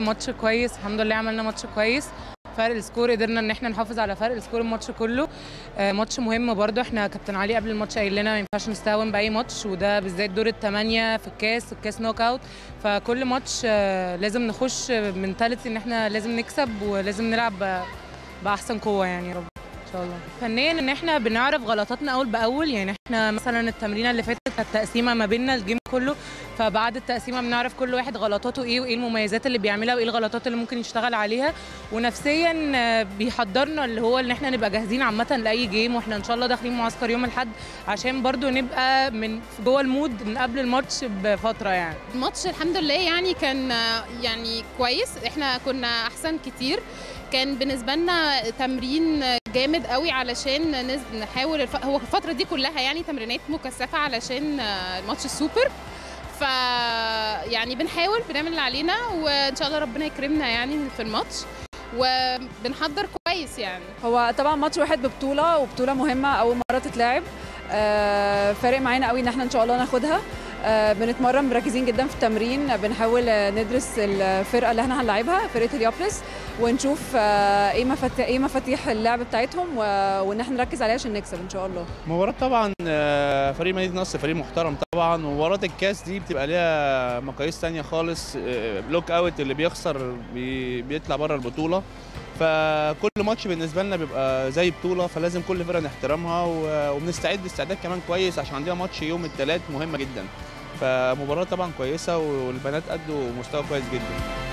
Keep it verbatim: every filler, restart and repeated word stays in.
ماتش كويس الحمد لله، عملنا ماتش كويس. فرق السكور قدرنا ان احنا نحافظ على فرق السكور الماتش كله. آه ماتش مهم برده، احنا كابتن علي قبل الماتش قايل لنا ما ينفعش نستهون باي ماتش، وده بالذات دور الثمانيه في الكاس الكاس نوك اوت، فكل ماتش آه لازم نخش بمنتاليتي ان احنا لازم نكسب ولازم نلعب باحسن قوه يعني يا رب ان شاء الله. فنيا ان احنا بنعرف غلطاتنا اول باول، يعني احنا مثلا التمرينه اللي فاتت كانت تقسيمه ما بيننا الجيم كله، فبعد التقسيمه بنعرف كل واحد غلطاته ايه وايه المميزات اللي بيعملها وايه الغلطات اللي ممكن يشتغل عليها، ونفسيا بيحضرنا اللي هو ان احنا نبقى جاهزين عامه لاي جيم، واحنا ان شاء الله داخلين معسكر يوم الاحد عشان برضو نبقى من جوه المود من قبل الماتش بفتره. يعني الماتش الحمد لله يعني كان يعني كويس، احنا كنا احسن كتير، كان بالنسبه لنا تمرين جامد قوي علشان نحاول، هو الفتره دي كلها يعني تمرينات مكثفه علشان الماتش السوبر، ف يعني بنحاول بنعمل اللي علينا وان شاء الله ربنا يكرمنا يعني في الماتش، وبنحضر كويس يعني. هو طبعا ماتش واحد ببطوله وبطوله مهمه اول مره تتلعب، فارق معانا قوي ان احنا ان شاء الله ناخدها. بنتمرن مركزين جدا في التمرين، بنحاول ندرس الفرقه اللي احنا هنلاعبها فرقه اليابلس ونشوف ايه مفاتيح ايه مفاتيح اللعب بتاعتهم وان احنا نركز عليها عشان نكسب ان شاء الله. مباراه طبعا فريق مدينه نصر فريق محترم طبعا، ومباراه الكاس دي بتبقى ليها مقاييس ثانيه خالص، بلوك اوت اللي بيخسر بيطلع بره البطوله، فكل ماتش بالنسبه لنا بيبقى زي بطوله، فلازم كل فرقه نحترمها وبنستعد استعداد كمان كويس عشان عندنا ماتش يوم الثلاث مهم جدا، فمباراه طبعا كويسه والبنات ادوا مستوى كويس جدا.